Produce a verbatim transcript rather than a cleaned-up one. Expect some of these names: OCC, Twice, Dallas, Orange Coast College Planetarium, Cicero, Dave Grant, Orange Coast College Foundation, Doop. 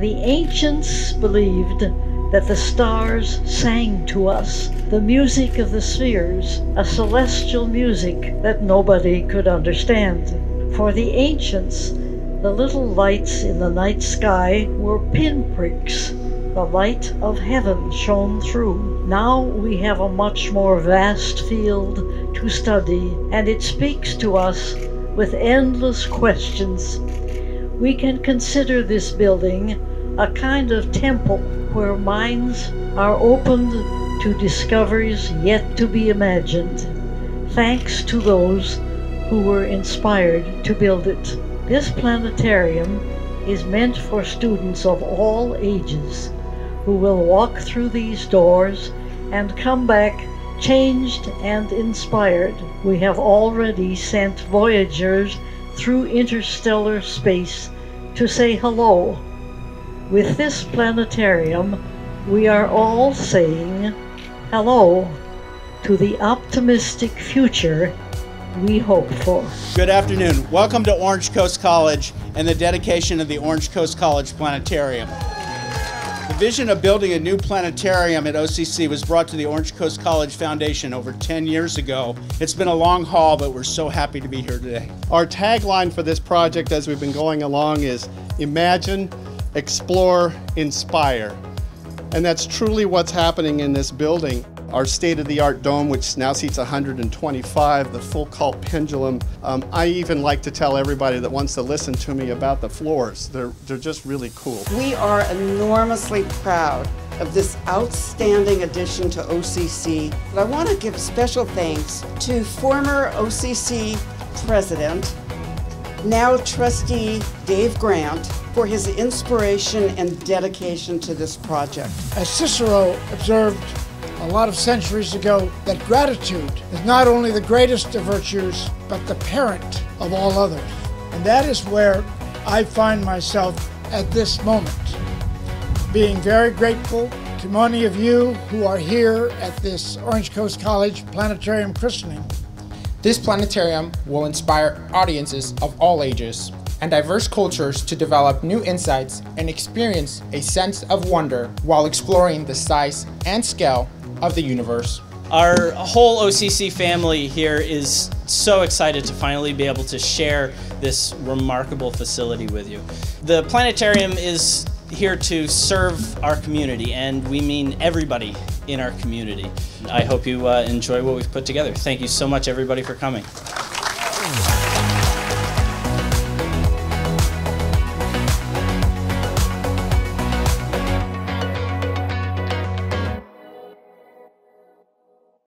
The ancients believed that the stars sang to us the music of the spheres, a celestial music that nobody could understand. For the ancients, the little lights in the night sky were pinpricks. The light of heaven shone through. Now we have a much more vast field to study, and it speaks to us with endless questions. We can consider this building a kind of temple where minds are opened to discoveries yet to be imagined, thanks to those who were inspired to build it. This planetarium is meant for students of all ages, who will walk through these doors and come back changed and inspired. We have already sent voyagers through interstellar space to say hello. With this planetarium, we are all saying hello to the optimistic future we hope for. Good afternoon. Welcome to Orange Coast College and the dedication of the Orange Coast College Planetarium. The vision of building a new planetarium at O C C was brought to the Orange Coast College Foundation over ten years ago. It's been a long haul, but we're so happy to be here today. Our tagline for this project as we've been going along is imagine, explore, inspire. And that's truly what's happening in this building. Our state-of-the-art dome, which now seats one hundred twenty-five, the full cult pendulum. Um, I even like to tell everybody that wants to listen to me about the floors. They're, they're just really cool. We are enormously proud of this outstanding addition to O C C. But I want to give special thanks to former O C C president, now trustee Dave Grant, for his inspiration and dedication to this project. As Cicero observed a lot of centuries ago, that gratitude is not only the greatest of virtues, but the parent of all others. And that is where I find myself at this moment, being very grateful to many of you who are here at this Orange Coast College Planetarium christening. This planetarium will inspire audiences of all ages and diverse cultures to develop new insights and experience a sense of wonder while exploring the size and scale of the universe. Our whole O C C family here is so excited to finally be able to share this remarkable facility with you. The planetarium is here to serve our community, and we mean everybody in our community. I hope you uh, enjoy what we've put together. Thank you so much, everybody, for coming.